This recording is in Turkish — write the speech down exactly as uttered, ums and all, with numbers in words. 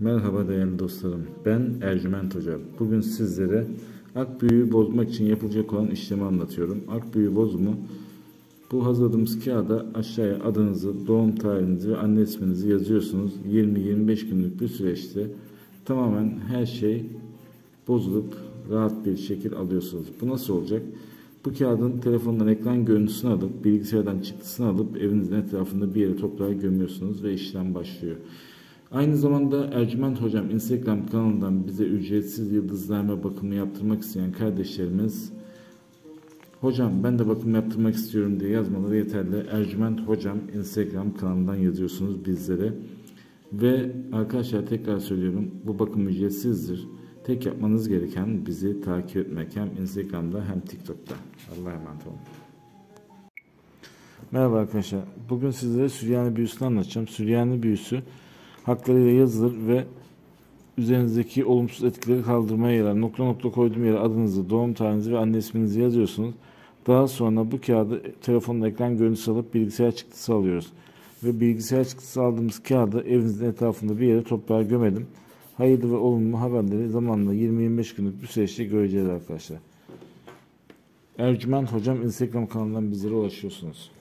Merhaba değerli dostlarım, ben Ercüment Hoca. Bugün sizlere ak büyüyü bozmak için yapılacak olan işlemi anlatıyorum. Ak büyü bozumu, bu hazırladığımız kağıda aşağıya adınızı, doğum tarihinizi ve anne isminizi yazıyorsunuz. yirmi yirmi beş günlük bir süreçte tamamen her şey bozulup rahat bir şekil alıyorsunuz. Bu nasıl olacak? Bu kağıdın telefondan ekran görüntüsünü alıp, bilgisayardan çıktısını alıp evinizin etrafında bir yere toprağa gömüyorsunuz ve işlem başlıyor. Aynı zamanda Ercüment Hocam Instagram kanalından bize ücretsiz yıldızlarma bakımı yaptırmak isteyen kardeşlerimiz, hocam ben de bakım yaptırmak istiyorum diye yazmaları yeterli. Ercüment Hocam Instagram kanalından yazıyorsunuz bizlere. Ve arkadaşlar tekrar söylüyorum, bu bakım ücretsizdir. Tek yapmanız gereken bizi takip etmek, hem Instagram'da hem TikTok'ta. Allah'a emanet olun. Merhaba arkadaşlar. Bugün sizlere Süryani büyüsünü anlatacağım. Süryani büyüsü haklarıyla yazılır ve üzerinizdeki olumsuz etkileri kaldırmaya yarar. Nokta nokta koyduğum yere adınızı, doğum tarihinizi ve anne isminizi yazıyorsunuz. Daha sonra bu kağıdı telefonun ekran görüntüsü alıp bilgisayar çıktısı alıyoruz. Ve bilgisayar çıktısı aldığımız kağıdı evinizin etrafında bir yere toprağa gömelim. Hayırlı ve olumlu haberleri zamanla yirmi yirmi beş günlük bir süreçte göreceğiz arkadaşlar. Ercüment Hocam Instagram kanalından bizlere ulaşıyorsunuz.